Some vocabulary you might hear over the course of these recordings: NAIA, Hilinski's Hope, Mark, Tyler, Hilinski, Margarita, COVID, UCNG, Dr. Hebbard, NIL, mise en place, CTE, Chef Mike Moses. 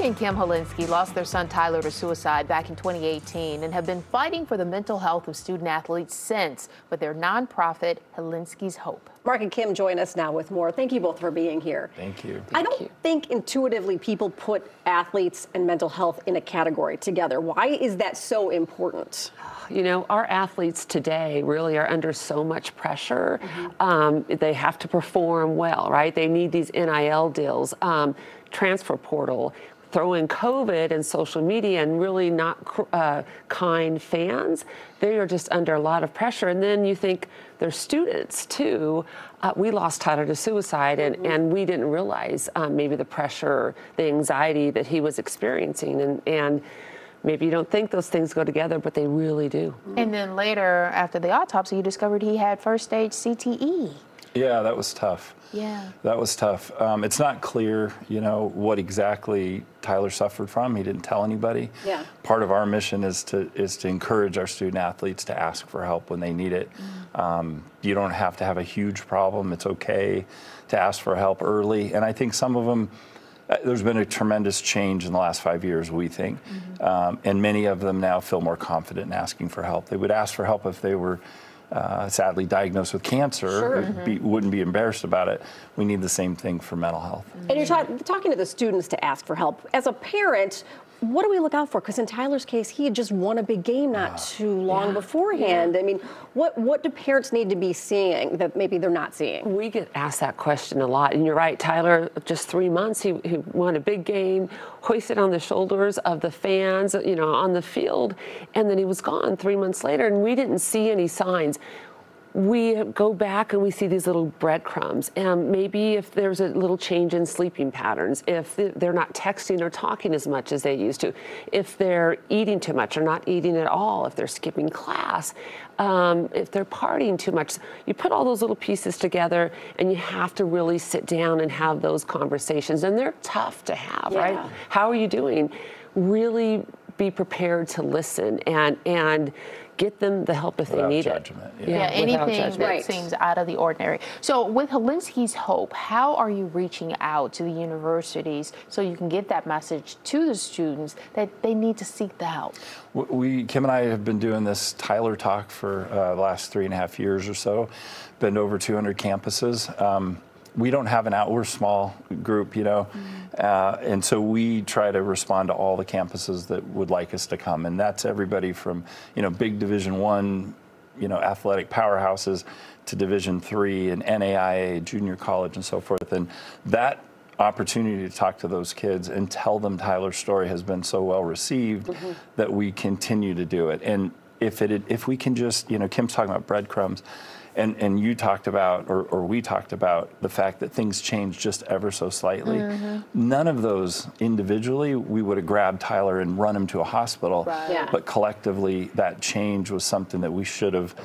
Mark and Kim Hilinski lost their son Tyler to suicide back in 2018 and have been fighting for the mental health of student athletes since with their nonprofit Hilinski's Hope. Mark and Kim join us now with more. Thank you both for being here. Thank you. I don't think intuitively people put athletes and mental health in a category together. Why is that so important? You know, our athletes today really are under so much pressure. They have to perform well, right? They need these NIL deals, transfer portal, throw in COVID and social media and really not kind fans. They are just under a lot of pressure. And then you think they're students too. We lost Tyler to suicide and we didn't realize maybe the pressure, the anxiety that he was experiencing. And maybe you don't think those things go together, but they really do. And then later after the autopsy, you discovered he had first stage CTE. Yeah, that was tough. Yeah. That was tough. It's not clear, you know, what exactly Tyler suffered from. He didn't tell anybody. Yeah. Part of our mission is to encourage our student athletes to ask for help when they need it. You don't have to have a huge problem. It's okay to ask for help early. And I think some of them, there's been a tremendous change in the last 5 years, we think. And many of them now feel more confident in asking for help. They would ask for help if they were sadly diagnosed with cancer, wouldn't be embarrassed about it. We need the same thing for mental health. And you're talking to the students to ask for help. As a parent, what do we look out for? Because in Tyler's case, he had just won a big game not too long beforehand. I mean, what do parents need to be seeing that maybe they're not seeing? We get asked that question a lot. And you're right, Tyler, just 3 months, he won a big game, hoisted on the shoulders of the fans, you know, on the field. And then he was gone 3 months later, and we didn't see any signs. We go back and we see these little breadcrumbs. And maybe if there's a little change in sleeping patterns, if they're not texting or talking as much as they used to, if they're eating too much or not eating at all, if they're skipping class, if they're partying too much. You put all those little pieces together and you have to really sit down and have those conversations. And they're tough to have, right? How are you doing? Really be prepared to listen and get them the help if they need it. Yeah, anything that seems out of the ordinary. So with Hilinski's Hope, how are you reaching out to the universities so you can get that message to the students that they need to seek the help? We, Kim and I have been doing this Tyler talk for the last 3.5 years or so, been over 200 campuses. We don't have an we're a small group, you know, and so we try to respond to all the campuses that would like us to come, and that's everybody from, you know, big Division I, you know, athletic powerhouses to Division III and NAIA, junior college and so forth. And that opportunity to talk to those kids and tell them Tyler's story has been so well received that we continue to do it. And if we can just, you know, Kim's talking about breadcrumbs, and you talked about, or we talked about, the fact that things change just ever so slightly. None of those individually, we would have grabbed Tyler and run him to a hospital, but collectively that change was something that we should have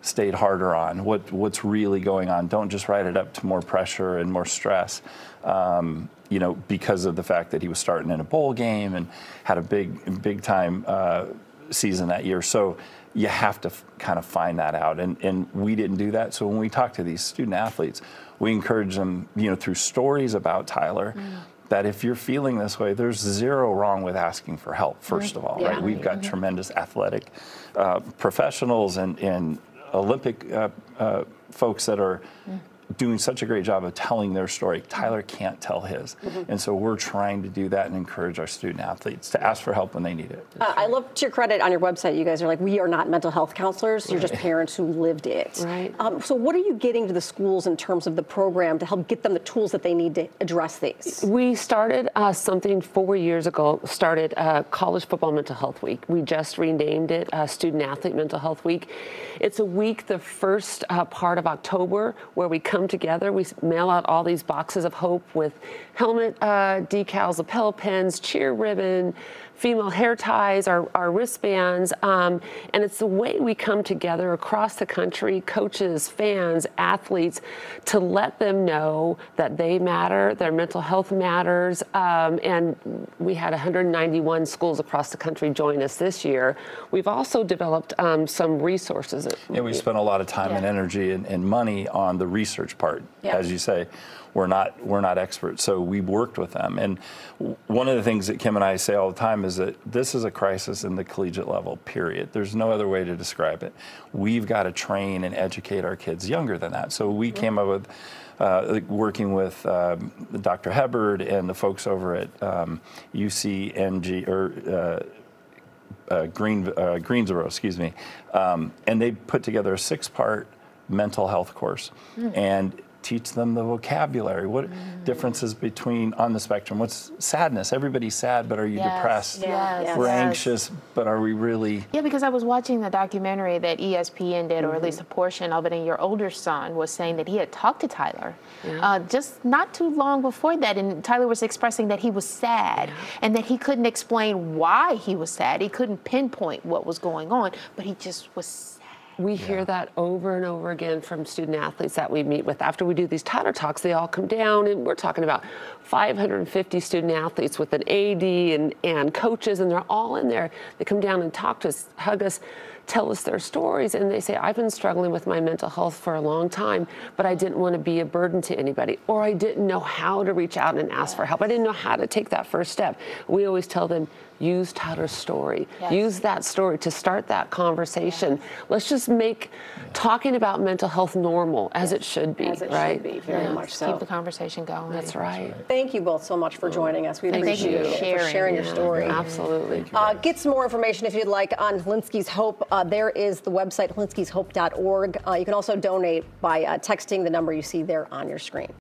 stayed harder on. What's really going on? Don't just write it up to more pressure and more stress, you know, because of the fact that he was starting in a bowl game and had a big time season that year. So you have to kind of find that out, and we didn't do that. So when we talk to these student athletes, we encourage them, you know, through stories about Tyler, that if you're feeling this way, there's zero wrong with asking for help, first of all, right? We've got tremendous athletic professionals and Olympic folks that are doing such a great job of telling their story. Tyler can't tell his. And so we're trying to do that and encourage our student athletes to ask for help when they need it. I love, to your credit, on your website, you guys are like, we are not mental health counselors. You're just parents who lived it. So what are you getting to the schools in terms of the program to help get them the tools that they need to address these? We started something 4 years ago, started College Football Mental Health Week. We just renamed it Student Athlete Mental Health Week. It's a week, the first part of October, where we come together. We mail out all these boxes of hope with helmet decals, lapel pins, cheer ribbon, female hair ties, our wristbands, and it's the way we come together across the country, coaches, fans, athletes, to let them know that they matter, their mental health matters, and we had 191 schools across the country join us this year. We've also developed some resources. Yeah, we spent a lot of time and energy and money on the research part, as you say. We're not experts. So we worked with them. And one of the things that Kim and I say all the time is that this is a crisis in the collegiate level, period. There's no other way to describe it. We've got to train and educate our kids younger than that. So we came up with working with Dr. Hebbard and the folks over at UCNG, or Greensboro, excuse me, and they put together a 6-part mental health course and teach them the vocabulary. What differences between on the spectrum? What's sadness? Everybody's sad, but are you depressed? Yes. We're anxious, but are we really? Yeah, because I was watching the documentary that ESPN did, or at least a portion of it, and your older son was saying that he had talked to Tyler just not too long before that, and Tyler was expressing that he was sad and that he couldn't explain why he was sad. He couldn't pinpoint what was going on, but he just was sad. We hear that over and over again from student athletes that we meet with. After we do these Tyler Talks, they all come down, and we're talking about 550 student athletes with an AD and coaches, and they're all in there. They come down and talk to us, hug us, tell us their stories, and they say, I've been struggling with my mental health for a long time, but I didn't want to be a burden to anybody, or I didn't know how to reach out and ask for help. I didn't know how to take that first step. We always tell them, use Tyler's story. Use that story to start that conversation. Let's just make talking about mental health normal, as it should be, as it should be, very much so. Keep the conversation going. That's right. Thank you both so much for joining us. We appreciate you for sharing your story. Absolutely. Get some more information if you'd like on Hilinski's Hope. There is the website, hilinskishope.org. You can also donate by texting the number you see there on your screen.